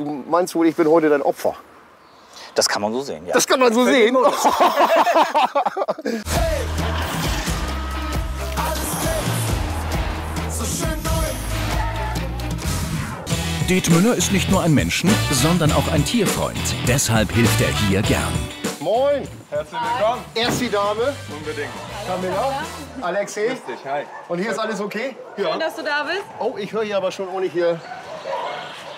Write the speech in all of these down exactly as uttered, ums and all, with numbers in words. du meinst wohl, ich bin heute dein Opfer. Das kann man so sehen, ja. Das kann man so sehen. Det Müller ist nicht nur ein Menschen, sondern auch ein Tierfreund. Deshalb hilft er hier gern. Moin! Herzlich willkommen! Erst die Dame. Unbedingt. Kamilla. Alexei. Hi. Und hier ist alles okay? Ja. Schön, dass du da bist. Oh, ich höre hier aber schon ohne hier.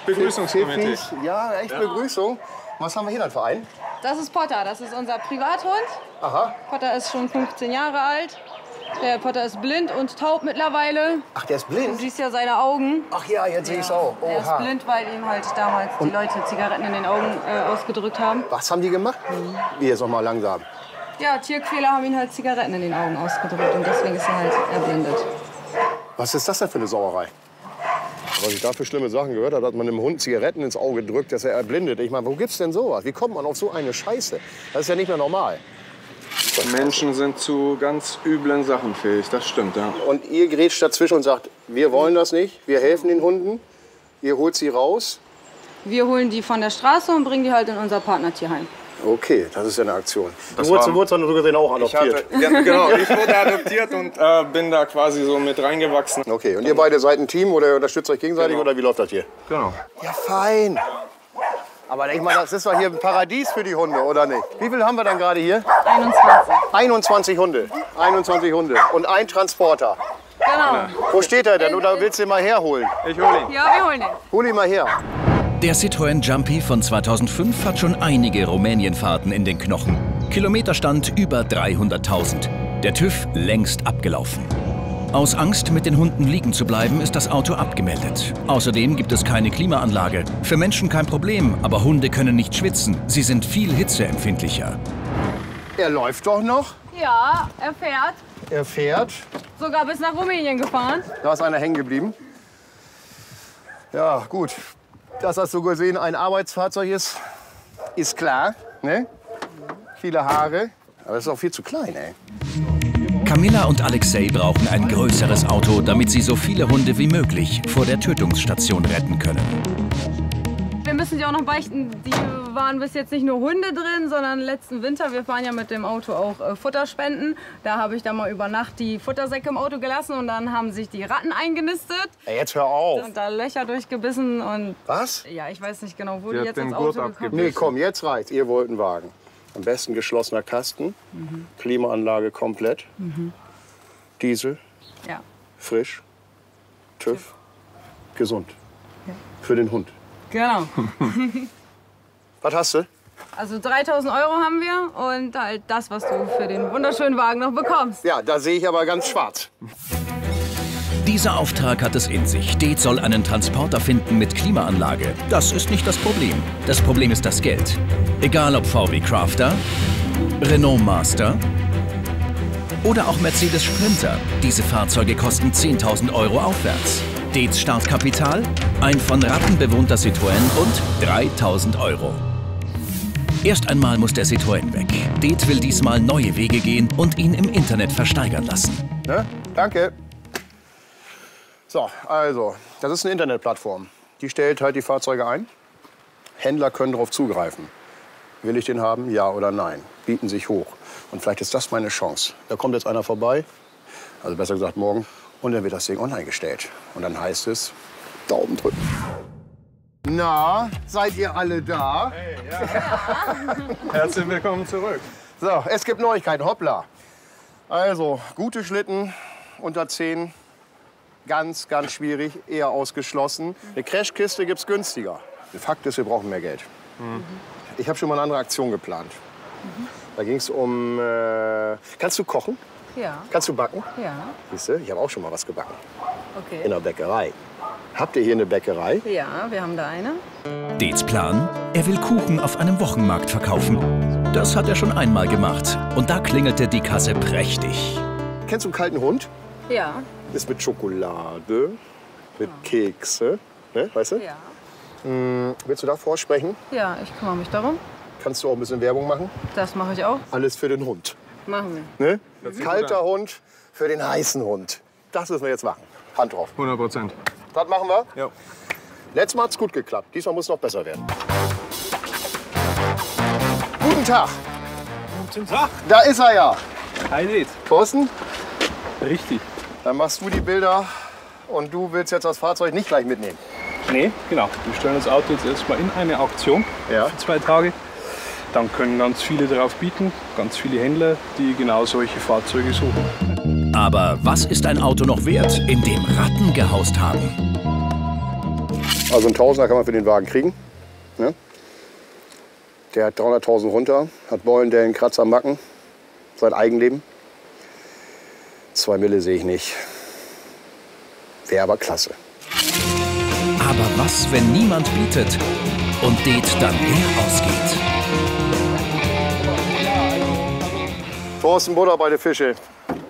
Begrüßungskomitee. Ja, echt ja. Begrüßung. Was haben wir hier dann für einen? Das ist Potter, das ist unser Privathund. Aha. Potter ist schon fünfzehn Jahre alt. Der Potter ist blind und taub mittlerweile. Ach, der ist blind? Du siehst ja seine Augen. Ach ja, jetzt sehe ich es auch. Oha. Er ist blind, weil ihm halt damals und? die Leute Zigaretten in den Augen äh, ausgedrückt haben. Was haben die gemacht? Mhm. Wie, jetzt noch mal langsam. Ja, Tierquäler haben ihn halt Zigaretten in den Augen ausgedrückt und deswegen ist er halt erblindet. Was ist das denn für eine Sauerei? Was ich da für schlimme Sachen gehört habe, hat man einem Hund Zigaretten ins Auge gedrückt, dass er erblindet. Ich meine, wo gibt's denn sowas? Wie kommt man auf so eine Scheiße? Das ist ja nicht mehr normal. Menschen sind zu ganz üblen Sachen fähig, das stimmt, ja. Und ihr grätscht dazwischen und sagt, wir wollen das nicht, wir helfen den Hunden, ihr holt sie raus. Wir holen die von der Straße und bringen die halt in unser Partnertierheim. Okay, das ist ja eine Aktion. Du wurdest so gesehen auch adoptiert. Ich hatte, ja, genau, ich wurde adoptiert und äh, bin da quasi so mit reingewachsen. Okay, und ihr beide seid ein Team oder unterstützt euch gegenseitig genau. oder wie läuft das hier? Genau. Ja, fein. Aber denk mal, das ist doch hier ein Paradies für die Hunde, oder nicht? Wie viele haben wir dann gerade hier? einundzwanzig. einundzwanzig Hunde. einundzwanzig Hunde und ein Transporter. Genau. Wo steht er denn? Oder willst du ihn mal herholen? Ich hole ihn. Ja, wir holen ihn. Hol ihn mal her. Der Citroën Jumpy von zweitausendfünf hat schon einige Rumänienfahrten in den Knochen. Kilometerstand über dreihunderttausend. Der TÜV längst abgelaufen. Aus Angst, mit den Hunden liegen zu bleiben, ist das Auto abgemeldet. Außerdem gibt es keine Klimaanlage. Für Menschen kein Problem, aber Hunde können nicht schwitzen. Sie sind viel hitzeempfindlicher. Er läuft doch noch? Ja, er fährt. Er fährt. Sogar bis nach Rumänien gefahren. Da ist einer hängen geblieben. Ja, gut. Dass das so gesehen ein Arbeitsfahrzeug ist, ist klar, ne? Viele Haare, aber das ist auch viel zu klein, ey. Kamilla und Alexei brauchen ein größeres Auto, damit sie so viele Hunde wie möglich vor der Tötungsstation retten können. Wir müssen sie auch noch beichten, die waren bis jetzt nicht nur Hunde drin, sondern letzten Winter, wir fahren ja mit dem Auto auch Futter spenden. Da habe ich dann mal über Nacht die Futtersäcke im Auto gelassen und dann haben sich die Ratten eingenistet. Ey, jetzt hör auf! Und da Löcher durchgebissen und... Was? Ja, ich weiß nicht genau, wo die, die jetzt ins Auto gekommen sind. Nee, komm, jetzt reicht's, ihr wollt einen Wagen. Am besten geschlossener Kasten, mhm. Klimaanlage komplett, mhm. Diesel, ja. Frisch, TÜV, TÜV. Gesund. Ja. Für den Hund. Genau. Was hast du? Also dreitausend Euro haben wir und halt das, was du für den wunderschönen Wagen noch bekommst. Ja, da sehe ich aber ganz schwarz. Dieser Auftrag hat es in sich. Det soll einen Transporter finden mit Klimaanlage. Das ist nicht das Problem. Das Problem ist das Geld. Egal ob V W Crafter, Renault Master oder auch Mercedes Sprinter. Diese Fahrzeuge kosten zehntausend Euro aufwärts. Dets Startkapital, ein von Ratten bewohnter Citroën und dreitausend Euro. Erst einmal muss der Citroën weg. Det will diesmal neue Wege gehen und ihn im Internet versteigern lassen. Ne? Danke. So, also, das ist eine Internetplattform. Die stellt halt die Fahrzeuge ein. Händler können darauf zugreifen. Will ich den haben, ja oder nein? Bieten sich hoch. Und vielleicht ist das meine Chance. Da kommt jetzt einer vorbei, also besser gesagt morgen, und dann wird das Ding online gestellt. Und dann heißt es, Daumen drücken. Na, seid ihr alle da? Hey, ja. Ja. Herzlich willkommen zurück. So, es gibt Neuigkeiten, hoppla. Also, gute Schlitten, unter zehn. Ganz, ganz schwierig, eher ausgeschlossen. Eine Crashkiste gibt es günstiger. Der Fakt ist, wir brauchen mehr Geld. Mhm. Ich habe schon mal eine andere Aktion geplant. Mhm. Da ging es um... Äh, kannst du kochen? Ja. Kannst du backen? Ja. Siehst du, ich habe auch schon mal was gebacken. Okay. In der Bäckerei. Habt ihr hier eine Bäckerei? Ja, wir haben da eine. Dets Plan? Er will Kuchen auf einem Wochenmarkt verkaufen. Das hat er schon einmal gemacht. Und da klingelte die Kasse prächtig. Kennst du einen kalten Hund? Ja. Ist mit Schokolade, mit Kekse, ne, weißt du? Ja. Hm, willst du da vorsprechen? Ja, ich kümmere mich darum. Kannst du auch ein bisschen Werbung machen? Das mache ich auch. Alles für den Hund. Machen wir. Ne? Kalter Hund für den heißen Hund. Das müssen wir jetzt machen. Hand drauf. hundert Prozent. Das machen wir? Ja. Letztes Mal hat es gut geklappt. Diesmal muss es noch besser werden. Guten Tag. Guten Tag. Da ist er ja. Hi, seht. Thorsten? Richtig. Dann machst du die Bilder und du willst jetzt das Fahrzeug nicht gleich mitnehmen. Nee, genau. Wir stellen das Auto jetzt erstmal in eine Auktion ja. für zwei Tage. Dann können ganz viele darauf bieten, ganz viele Händler, die genau solche Fahrzeuge suchen. Aber was ist ein Auto noch wert, in dem Ratten gehaust haben? Also ein Tausender kann man für den Wagen kriegen. Ne? Der hat dreihunderttausend runter, hat Beulendellen, Kratzer, Macken, sein Eigenleben. Zwei Mille sehe ich nicht. Wäre aber klasse. Aber was, wenn niemand bietet und Det dann leer ausgeht? Thorsten Butter bei den Fische.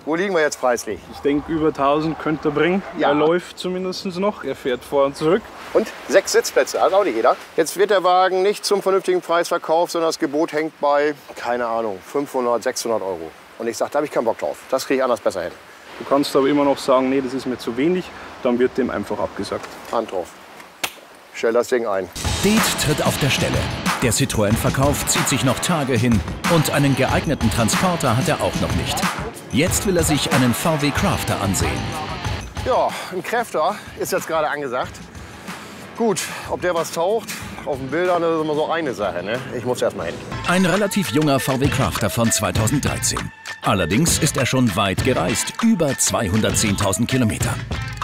Wo liegen wir jetzt preislich? Ich denke, über tausend könnte er bringen. Ja. Er läuft zumindest noch. Er fährt vor und zurück. Und sechs Sitzplätze, also auch nicht jeder. Jetzt wird der Wagen nicht zum vernünftigen Preis verkauft, sondern das Gebot hängt bei, keine Ahnung, fünfhundert, sechshundert Euro. Und ich sage, da habe ich keinen Bock drauf. Das kriege ich anders besser hin. Du kannst aber immer noch sagen, nee, das ist mir zu wenig. Dann wird dem einfach abgesagt. Hand drauf. Stell das Ding ein. Det tritt auf der Stelle. Der Citroën-Verkauf zieht sich noch Tage hin und einen geeigneten Transporter hat er auch noch nicht. Jetzt will er sich einen V W Crafter ansehen. Ja, ein Crafter ist jetzt gerade angesagt. Gut, ob der was taucht, auf den Bildern ist immer so eine Sache, ne? Ich muss erst mal hin. Ein relativ junger V W Crafter von zweitausenddreizehn. Allerdings ist er schon weit gereist, über zweihundertzehntausend Kilometer.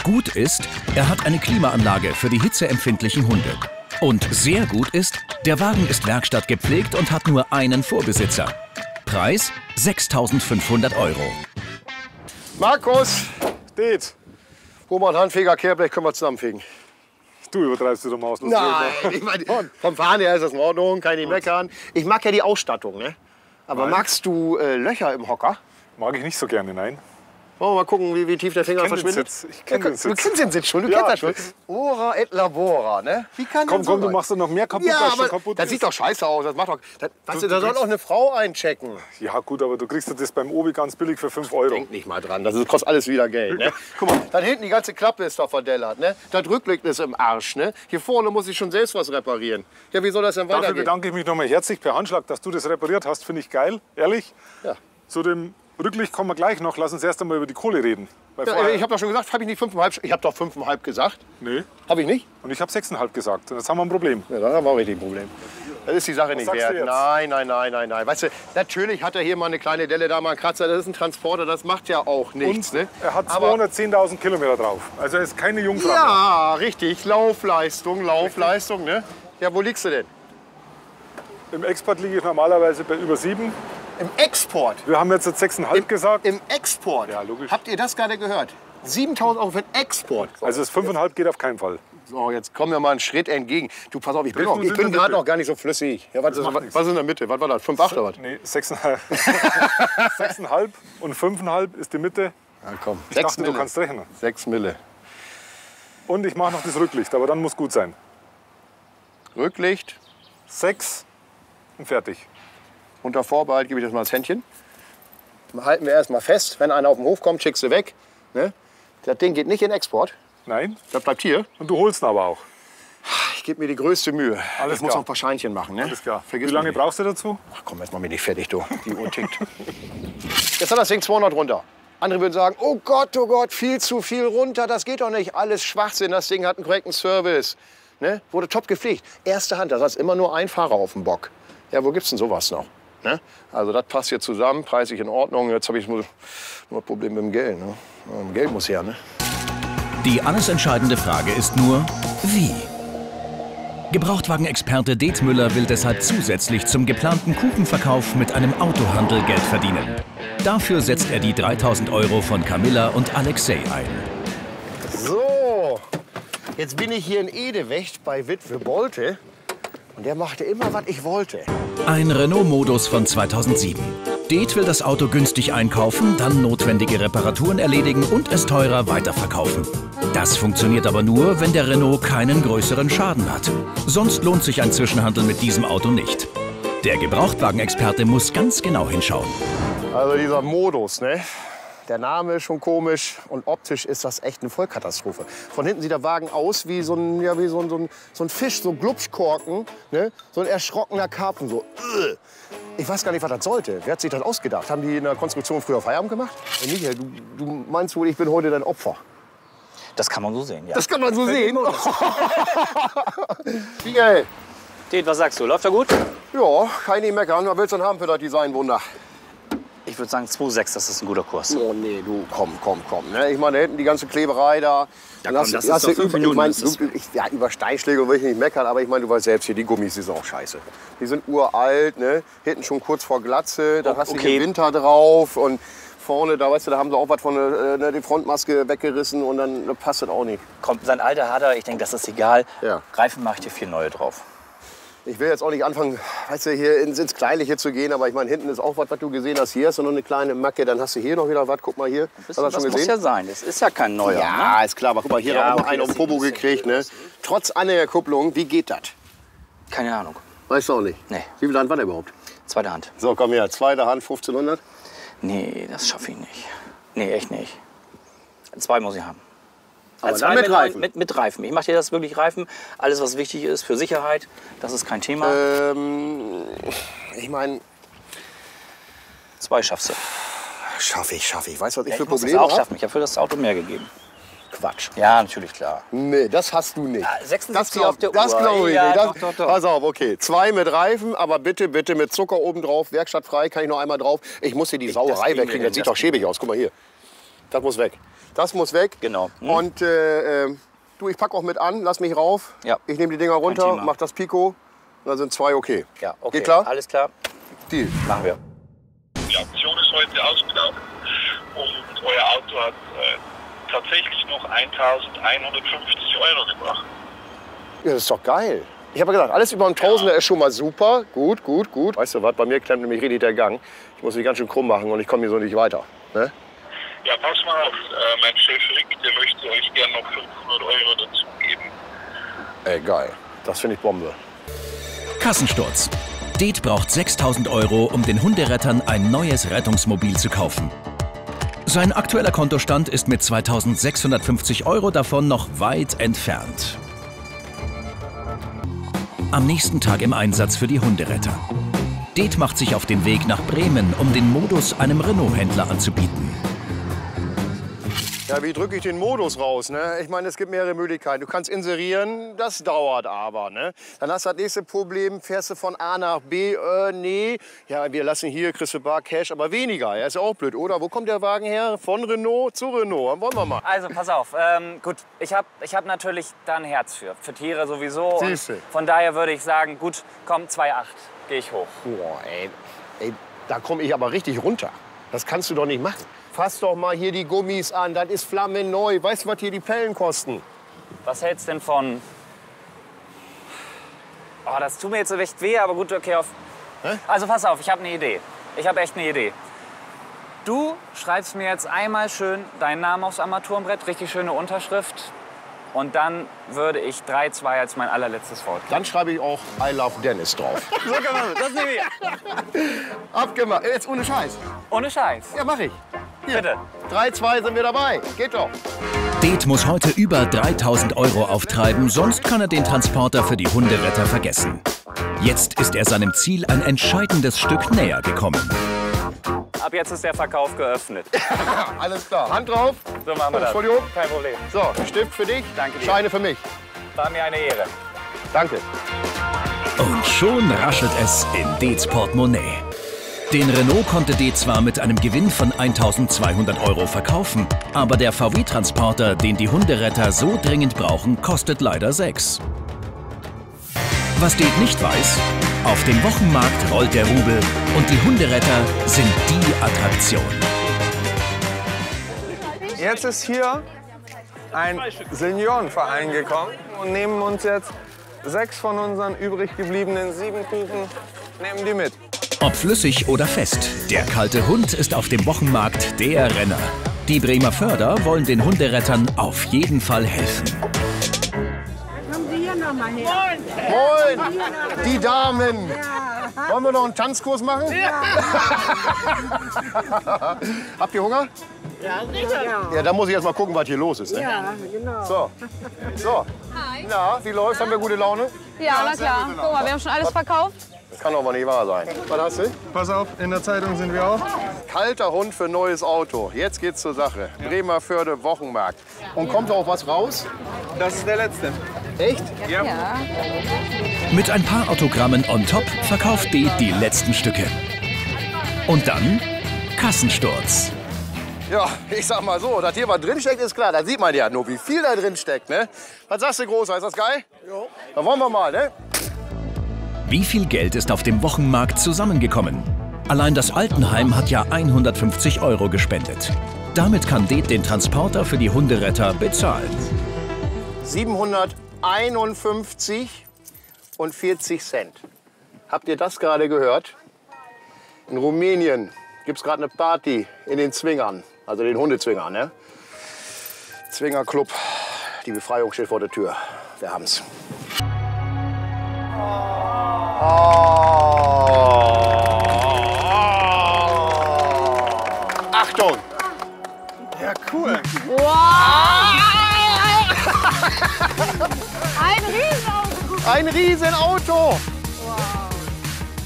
Gut ist, er hat eine Klimaanlage für die hitzeempfindlichen Hunde. Und sehr gut ist, der Wagen ist werkstattgepflegt und hat nur einen Vorbesitzer. Preis sechstausendfünfhundert Euro. Markus, Det, hol mal einen Handfeger, Kehrblech, können wir zusammenfegen. Du übertreibst dich doch mal aus. Nein, ich mein, vom Fahren her ist das in Ordnung, kann ich nicht meckern. Ich mag ja die Ausstattung, ne? Aber nein. Magst du äh, Löcher im Hocker? Mag ich nicht so gerne, nein. Wollen wir mal gucken, wie, wie tief der Finger verschwindet? Ich kenne den Sitz. Du kennst den Sitz schon, du ja, kennst das schon. Ora et labora, ne? Wie kann komm, komm, du machst doch noch mehr kaputt, ja, als schon kaputt das ist. Sieht doch scheiße aus. Das macht doch, das, du, weißt du, da soll auch eine Frau einchecken. Ja gut, aber du kriegst das beim Obi ganz billig für fünf Euro. Denk nicht mal dran, das kostet alles wieder Geld, ne? Guck mal, da hinten die ganze Klappe ist doch verdellert, ne? Das Rücklicht ist im Arsch, ne? Hier vorne muss ich schon selbst was reparieren. Ja, wie soll das denn weitergehen? Dafür bedanke ich mich nochmal herzlich per Handschlag, dass du das repariert hast. Finde ich geil, ehrlich. Ja. Zu dem Rücklicht kommen wir gleich noch. Lass uns erst einmal über die Kohle reden. Ja, ich habe doch schon gesagt, habe ich nicht fünfeinhalb? Ich habe doch fünfeinhalb gesagt. Nee. Habe ich nicht? Und ich habe sechseinhalb gesagt. Jetzt haben wir ein Problem. Ja, dann haben wir richtig ein Problem. Das ist die Sache nicht wert. Nein, nein, nein, nein, nein. Weißt du, natürlich hat er hier mal eine kleine Delle, da mal einen Kratzer. Das ist ein Transporter, das macht ja auch nichts. Und ne? Er hat zweihundertzehntausend Kilometer drauf. Also er ist keine Jungfrau. Ja, richtig. Laufleistung, Laufleistung. Richtig. Ne? Ja, wo liegst du denn? Im Export liege ich normalerweise bei über sieben. Im Export? Wir haben jetzt sechseinhalb gesagt. Im Export? Ja, logisch. Habt ihr das gerade gehört? siebentausend Euro für den Export. Also das fünfeinhalb geht auf keinen Fall. So, jetzt kommen wir mal einen Schritt entgegen. Du, pass auf, ich bin, noch, ich bin gerade noch gar nicht so flüssig. Ja, was, ist, was, was ist in der Mitte? Was war das? fünf Komma acht oder was? Nee, sechseinhalb. sechseinhalb und fünfeinhalb ist die Mitte. Ja, komm. Ich dachte, du kannst rechnen. sechs Mille. Und ich mache noch das Rücklicht, aber dann muss gut sein. Rücklicht? sechs und fertig. Unter Vorbehalt gebe ich das mal das Händchen. Halten wir erst mal fest. Wenn einer auf den Hof kommt, schickst du weg. Ne? Das Ding geht nicht in Export. Nein. Das bleibt hier. Und du holst ihn aber auch. Ich gebe mir die größte Mühe. Alles ich muss noch ein paar Scheinchen machen. Ne? Alles klar. Vergiss Wie lange brauchst du dazu? Ach komm, jetzt mach mich nicht fertig, du. Die Uhr tickt. Jetzt hat das Ding zweihundert runter. Andere würden sagen, oh Gott, oh Gott, viel zu viel runter. Das geht doch nicht. Alles Schwachsinn. Das Ding hat einen korrekten Service. Ne? Wurde top gepflegt. Erste Hand, da saß immer nur ein Fahrer auf dem Bock. Ja, wo gibt's denn sowas noch? Ne? Also das passt hier zusammen, preislich in Ordnung. Jetzt habe ich nur ein Problem mit dem Geld. Ne? Geld muss her. Ne? Die alles entscheidende Frage ist nur, wie? Gebrauchtwagenexperte Det Müller will deshalb zusätzlich zum geplanten Kuchenverkauf mit einem Autohandel Geld verdienen. Dafür setzt er die dreitausend Euro von Kamilla und Alexei ein. So, jetzt bin ich hier in Edewecht bei Witwe Bolte. Und der machte immer, was ich wollte. Ein Renault Modus von zweitausendsieben. Det will das Auto günstig einkaufen, dann notwendige Reparaturen erledigen und es teurer weiterverkaufen. Das funktioniert aber nur, wenn der Renault keinen größeren Schaden hat. Sonst lohnt sich ein Zwischenhandel mit diesem Auto nicht. Der Gebrauchtwagenexperte muss ganz genau hinschauen. Also dieser Modus, ne? Der Name ist schon komisch und optisch ist das echt eine Vollkatastrophe. Von hinten sieht der Wagen aus wie so ein, ja, wie so ein, so ein, so ein Fisch, so ein Glubschkorken, ne? So ein erschrockener Karpfen. So. Ich weiß gar nicht, was das sollte. Wer hat sich das ausgedacht? Haben die in der Konstruktion früher Feierabend gemacht? Hey Michael, du, du meinst wohl, ich bin heute dein Opfer? Das kann man so sehen, ja. Das kann man so sehen? Michael. Tät, was sagst du? Läuft er gut? Ja, kann ich meckern. Was willst du denn haben für das Designwunder? Ich würde sagen zwei Komma sechs, das ist ein guter Kurs. Oh nee, du, komm, komm, komm. Ne? Ich meine, da hinten die ganze Kleberei da. Ja, komm, das ist doch fünf Minuten. Ja, über Steinschläge will ich nicht meckern, aber ich meine, du weißt selbst hier, die Gummis, die sind auch scheiße. Die sind uralt, ne? Hinten schon kurz vor Glatze, da oh, hast du okay. den Winter drauf und vorne, da weißt du, da haben sie auch was von der äh, Frontmaske weggerissen und dann passt das auch nicht. Kommt, sein alter hat er, ich denke, das ist egal. Ja. Reifen mache ich dir vier neue drauf. Ich will jetzt auch nicht anfangen, weißt du, hier ins, ins Kleinliche zu gehen, aber ich meine, hinten ist auch was, was du gesehen hast. Hier ist so noch eine kleine Macke, dann hast du hier noch wieder was. Guck mal hier, hast du das schon gesehen? Das muss ja sein, das ist ja kein neuer. Ja, ne? Ist klar, aber guck mal, hier ja, haben wir einen auf Popo gekriegt, ne? Trotz Anhängerkupplung, wie geht das? Keine Ahnung. Weißt du auch nicht? Nee. Wie viel Hand war der überhaupt? Zweite Hand. So, komm her, zweite Hand, fünfzehnhundert? Nee, das schaffe ich nicht. Nee, echt nicht. Zwei muss ich haben. Also mit, mit Reifen? Mit, mit Reifen. Ich mache dir das wirklich Reifen. Alles, was wichtig ist für Sicherheit, das ist kein Thema. Ähm, ich meine... Zwei schaffst du. Schaffe ich, schaffe ich. Weißt du, was ich ja, für ich Probleme habe? Ich muss das auch schaffen. Ich habe für das Auto mehr gegeben. Quatsch. Ja, natürlich, klar. Nee, das hast du nicht. Ja, sechsundsiebzig auf der Uhr. Das glaube ich ja, nicht. Das, doch, doch, doch. Pass auf, okay. Zwei mit Reifen, aber bitte, bitte mit Zucker oben drauf. Werkstattfrei, kann ich noch einmal drauf. Ich muss hier die ich, Sauerei wegkriegen. Das sieht doch schäbig aus. Guck mal hier. Das muss weg. Das muss weg. Genau. Hm. Und äh, äh, du, ich packe auch mit an, lass mich rauf. Ja. Ich nehme die Dinger runter, mach das Pico. Und dann sind zwei okay. Ja, okay. Geht klar? Alles klar. Deal. Machen wir. Die Auktion ist heute ausgelaufen und euer Auto hat äh, tatsächlich noch eintausendeinhundertfünfzig Euro gebracht. Ja, das ist doch geil. Ich habe gedacht, alles über einen Tausender ist schon mal super. Gut, gut, gut. Weißt du was, bei mir klemmt nämlich richtig der Gang. Ich muss mich ganz schön krumm machen und ich komme hier so nicht weiter. Ne? Ja, pass mal auf, äh, mein Chef Rick, der möchte euch gerne noch fünfhundert Euro dazu geben. Ey, geil. Das finde ich Bombe. Kassensturz. Det braucht sechstausend Euro, um den Hunderettern ein neues Rettungsmobil zu kaufen. Sein aktueller Kontostand ist mit zweitausendsechshundertfünfzig Euro davon noch weit entfernt. Am nächsten Tag im Einsatz für die Hunderetter. Det macht sich auf den Weg nach Bremen, um den Modus einem Renault-Händler anzubieten. Ja, wie drücke ich den Modus raus? Ne? Ich meine, es gibt mehrere Möglichkeiten. Du kannst inserieren, das dauert aber. Ne? Dann hast du das nächste Problem, fährst du von A nach B, äh, nee. Ja, wir lassen hier, kriegst du bar Cash, aber weniger. Ja, ist ja auch blöd, oder? Wo kommt der Wagen her? Von Renault zu Renault, dann wollen wir mal. Also, pass auf, ähm, gut, ich habe ich hab natürlich da ein Herz für, für Tiere sowieso. Siehste. Und von daher würde ich sagen, gut, komm, zwei Komma acht, gehe ich hoch. Boah, ey, ey, da komme ich aber richtig runter. Das kannst du doch nicht machen. Fass doch mal hier die Gummis an, das ist flammenneu. Weißt du, was hier die Pellen kosten? Was hältst du denn von... Oh, das tut mir jetzt echt weh, aber gut, okay. Auf... Also pass auf, ich habe eine Idee. Ich habe echt eine Idee. Du schreibst mir jetzt einmal schön deinen Namen aufs Armaturenbrett, richtig schöne Unterschrift. Und dann würde ich drei Komma zwei als mein allerletztes Wort geben. Dann schreibe ich auch I love Dennis drauf. So kann man das, das nehme ich. Abgemacht. Jetzt ohne Scheiß. Ohne Scheiß? Ja, mach ich. Hier. Bitte. drei Komma zwei sind wir dabei. Geht doch. Det muss heute über dreitausend Euro auftreiben, sonst kann er den Transporter für die Hunderetter vergessen. Jetzt ist er seinem Ziel ein entscheidendes Stück näher gekommen. Ab jetzt ist der Verkauf geöffnet. Alles klar. Hand drauf. So machen wir das. Entschuldigung. Kein Problem. So, Stift für dich. Danke dir. Scheine für mich. War mir eine Ehre. Danke. Und schon raschelt es in Dets Portemonnaie. Den Renault konnte Det zwar mit einem Gewinn von eintausendzweihundert Euro verkaufen, aber der V W-Transporter, den die Hunderetter so dringend brauchen, kostet leider sechs. Was Det nicht weiß, auf dem Wochenmarkt rollt der Rubel und die Hunderetter sind die Attraktion. Jetzt ist hier ein Seniorenverein gekommen und nehmen uns jetzt sechs von unseren übrig gebliebenen sieben Kuchen, nehmen die mit. Ob flüssig oder fest, der kalte Hund ist auf dem Wochenmarkt der Renner. Die Bremervörder wollen den Hunderettern auf jeden Fall helfen. Moin! Moin! Die Damen! Ja. Wollen wir noch einen Tanzkurs machen? Ja. Habt ihr Hunger? Ja, sicher. Ja, ja, da muss ich erst mal gucken, was hier los ist. Ne? Ja, genau. So. So. Hi. Na, wie läuft's? Haben wir gute Laune? Ja, na klar. Guck mal, wir haben schon alles verkauft. Das kann doch mal nicht wahr sein. Was hast du? Pass auf, in der Zeitung sind wir auch. Kalter Hund für neues Auto. Jetzt geht's zur Sache. Ja. Bremervörde Wochenmarkt. Und kommt da auch was raus? Das ist der letzte. Echt? Ja. Ja. Mit ein paar Autogrammen on top verkauft die die letzten Stücke. Und dann Kassensturz. Ja, ich sag mal so, dass hier was drinsteckt, ist klar. Da sieht man ja nur, wie viel da drin steckt. Ne? Was sagst du, Großer? Ist das geil? Jo. Dann wollen wir mal, ne? Wie viel Geld ist auf dem Wochenmarkt zusammengekommen? Allein das Altenheim hat ja hundertfünfzig Euro gespendet. Damit kann Det den Transporter für die Hunderetter bezahlen. siebenhunderteinundfünfzig und vierzig Cent. Habt ihr das gerade gehört? In Rumänien gibt es gerade eine Party in den Zwingern. Also den Hundezwingern, ne? Zwingerclub. Die Befreiung steht vor der Tür. Wir haben's. Oh. Oh. Achtung! Ja, cool. Wow. Ein Riesenauto. Ein Riesenauto. Wow.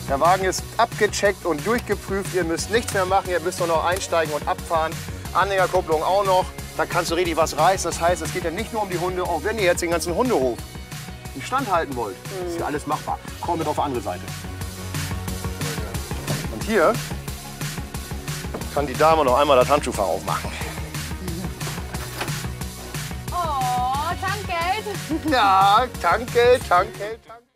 Der Wagen ist abgecheckt und durchgeprüft. Ihr müsst nichts mehr machen. Ihr müsst nur noch einsteigen und abfahren. Anhängerkupplung auch noch. Dann kannst du richtig was reißen. Das heißt, es geht ja nicht nur um die Hunde, auch wenn ihr jetzt den ganzen Hundehof in Stand halten wollt. Mhm. Ist ja alles machbar. Komm mit auf die andere Seite. Und hier kann die Dame noch einmal das Handschuhfach aufmachen. Oh, Tankgeld. Ja, Tankgeld, Tankgeld, Tankgeld.